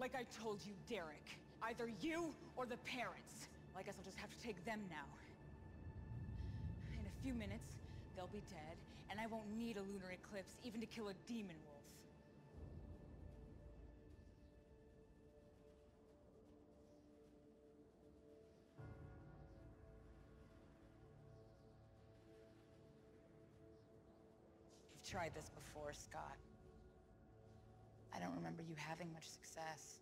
Like I told you, Derek, either you or the parents. Well, I guess I'll just have to take them now. In a few minutes, they'll be dead, and I won't need a lunar eclipse even to kill a demon wolf. You've tried this before, Scott. I don't remember you having much success.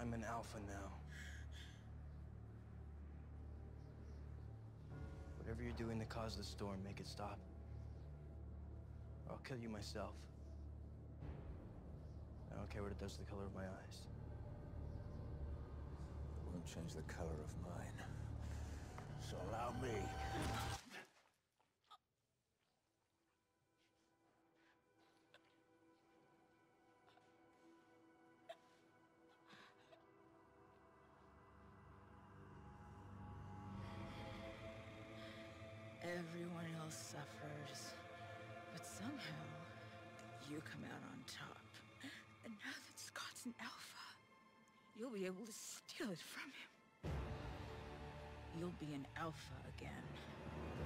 I'm an alpha now. Whatever you're doing to cause the storm, make it stop. Or I'll kill you myself. I don't care what it does to the color of my eyes. It won't change the color of mine. So allow me. Everyone else suffers, but somehow you come out on top. And now that Scott's an alpha, you'll be able to steal it from him. You'll be an alpha again.